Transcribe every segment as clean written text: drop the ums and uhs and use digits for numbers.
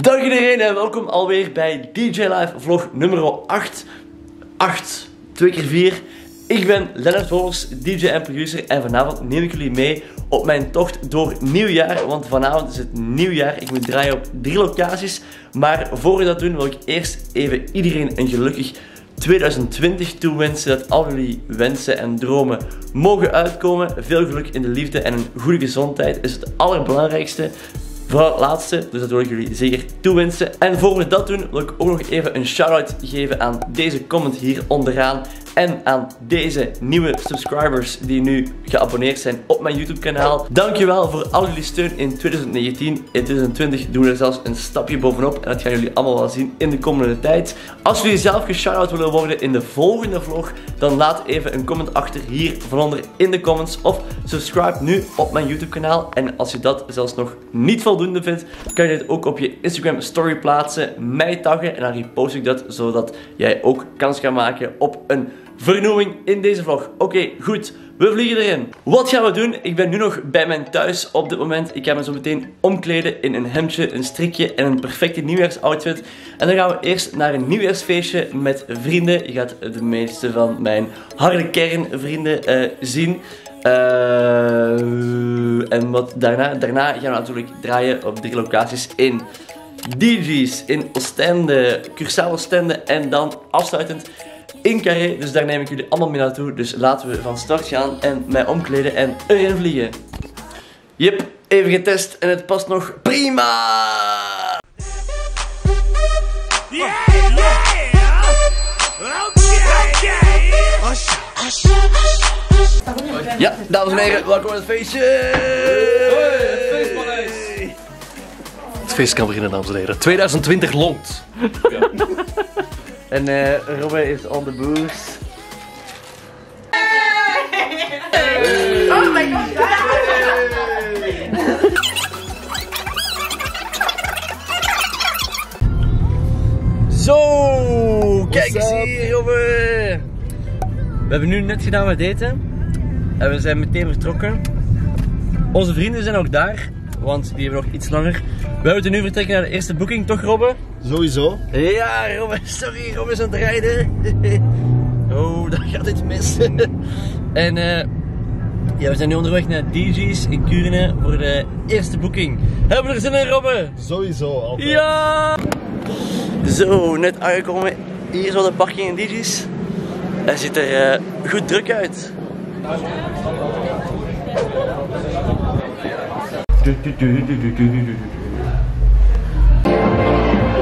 Dag iedereen en welkom alweer bij DJ Live vlog nummer 8. 8, 2 keer 4. Ik ben Lennert Wolfs, DJ en producer en vanavond neem ik jullie mee op mijn tocht door nieuwjaar. Want vanavond is het nieuwjaar, ik moet draaien op 3 locaties. Maar voor we dat doen wil ik eerst even iedereen een gelukkig 2020 toewensen. Dat al jullie wensen en dromen mogen uitkomen. Veel geluk in de liefde en een goede gezondheid is het allerbelangrijkste. Vooral het laatste, dus dat wil ik jullie zeker toewensen. En voor we dat doen wil ik ook nog even een shout-out geven aan deze comment hier onderaan. En aan deze nieuwe subscribers die nu geabonneerd zijn op mijn YouTube kanaal. Dankjewel voor al jullie steun in 2019. In 2020 doen we er zelfs een stapje bovenop. En dat gaan jullie allemaal wel zien in de komende tijd. Als jullie zelf geshout-out willen worden in de volgende vlog, dan laat even een comment achter hier vanonder in de comments. Of subscribe nu op mijn YouTube kanaal. En als je dat zelfs nog niet voldoende vindt, kan je dit ook op je Instagram story plaatsen. Mij taggen en dan repost ik dat, zodat jij ook kans kan maken op een vernoeming in deze vlog. Oké, goed. We vliegen erin. Wat gaan we doen? Ik ben nu nog bij mijn thuis op dit moment. Ik ga me zo meteen omkleden in een hemdje, een strikje en een perfecte nieuwjaarsoutfit. En dan gaan we eerst naar een nieuwjaarsfeestje met vrienden. Je gaat de meeste van mijn harde kernvrienden zien. En wat daarna? Daarna gaan we natuurlijk draaien op 3 locaties in DJ's, in Oostende, Cursaal Oostende en dan afsluitend in Carré, dus daar neem ik jullie allemaal mee naartoe. Dus laten we van start gaan en mij omkleden en erin vliegen. Yep, even getest en het past nog prima! Yeah, yeah. Okay. Ja, dames en heren, welkom bij het feestje! Hoi, het feestpaleis! Het feest kan beginnen, dames en heren. 2020 longt! Ja. En Robin is on the booze. Hey. Oh my god! Hey. Zo, kijk eens hier, Robin! We hebben nu net gedaan wat eten. En we zijn meteen vertrokken. Onze vrienden zijn ook daar, want die hebben nog iets langer. We moeten nu vertrekken naar de eerste boeking, toch Robbe? Sowieso. Ja, Robbe, sorry, Robbe is aan het rijden. Oh, daar gaat iets mis. En ja, we zijn nu onderweg naar DJ's in Curne voor de eerste boeking. Hebben we er zin in, Robbe? Sowieso, altijd. Ja! Zo, net aangekomen. Hier is wel de parking in DJ's. Hij ziet er goed druk uit. We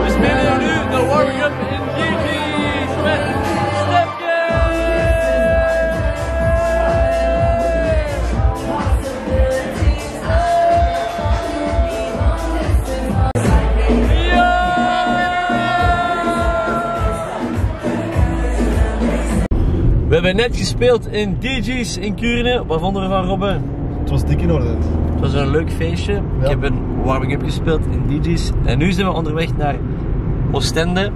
spelen nu de warming-up in DJ's met Stepje! We hebben net gespeeld in DJ's in Curne. Wat vonden we van Robben? Het was dik in orde. Het was een leuk feestje. Ja. Ik heb een warming-up gespeeld in DJ's. En nu zijn we onderweg naar Oostende,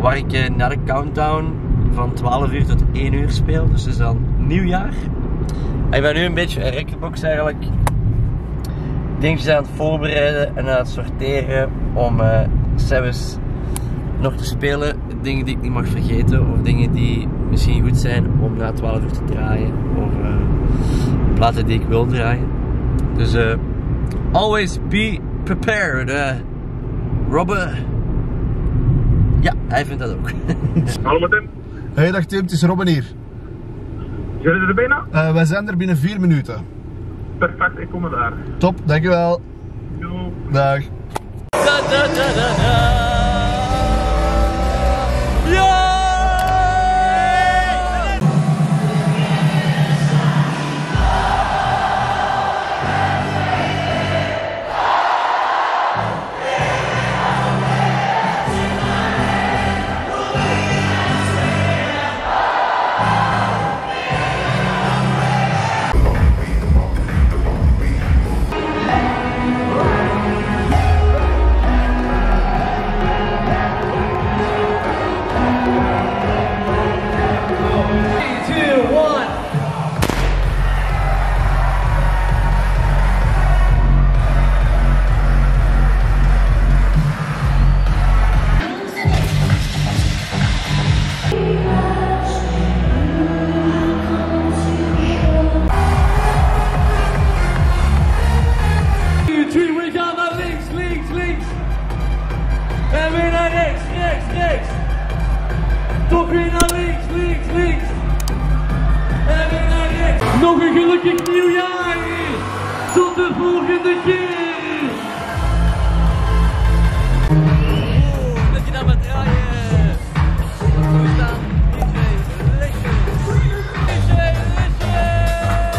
waar ik na de countdown van 12 uur tot 1 uur speel. Dus het is dan nieuwjaar. En ik ben nu een beetje een rekkenbox eigenlijk. Dingetjes aan het voorbereiden en aan het sorteren om zelfs nog te spelen. Dingen die ik niet mag vergeten of dingen die misschien goed zijn om na 12 uur te draaien. Of platen die ik wil draaien. Dus always be prepared, Robbe. Ja, hij vindt dat ook. Hallo met Tim. Hey, dag Tim, het is Robbe hier. Zijn jullie er bijna? Wij zijn er binnen 4 minuten. Perfect, ik kom er daar. Top, dankjewel. Doei. Dag. Da, da, da, da, da. nog een gelukkig nieuwjaar. Tot de volgende keer. Oh, dat je nou maar draaien. Goed staan, DJ Live. DJ Live.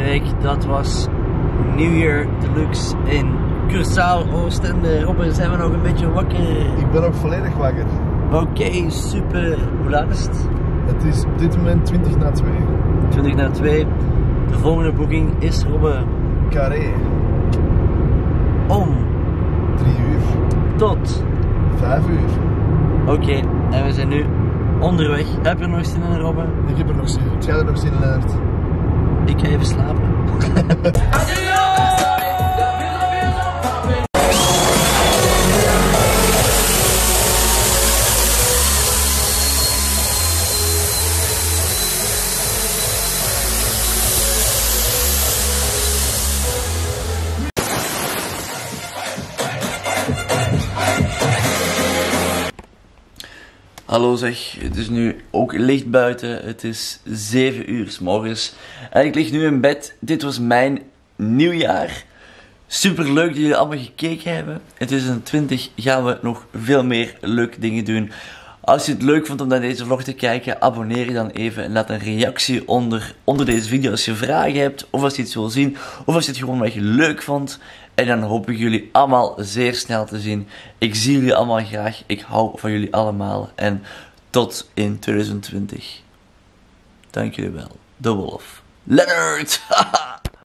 Jake, dat was New Year Deluxe in Kursaal Oostende. Robin, zijn we nog een beetje wakker? Ik ben ook volledig wakker. Oké, super. Hoe laat is het? Het is op dit moment 20 na 2. 20 na 2. De volgende boeking is, Robin, Carré. Om 3 uur. Tot 5 uur. Oké, en we zijn nu onderweg. Heb je er nog zin in, Robin? Ik heb er nog zin in. Ik ga er nog zin in, Lennert. Ik ga even slapen. Hallo zeg, het is nu ook licht buiten, het is 7 uur 's morgens en ik lig nu in bed. Dit was mijn nieuwjaar. Super leuk dat jullie allemaal gekeken hebben. In 2020 gaan we nog veel meer leuke dingen doen. Als je het leuk vond om naar deze vlog te kijken, abonneer je dan even en laat een reactie onder deze video als je vragen hebt. Of als je iets wil zien, of als je het gewoon wat je leuk vond. En dan hoop ik jullie allemaal zeer snel te zien. Ik zie jullie allemaal graag. Ik hou van jullie allemaal. En tot in 2020. Dank jullie wel. De Wolf. Lennert!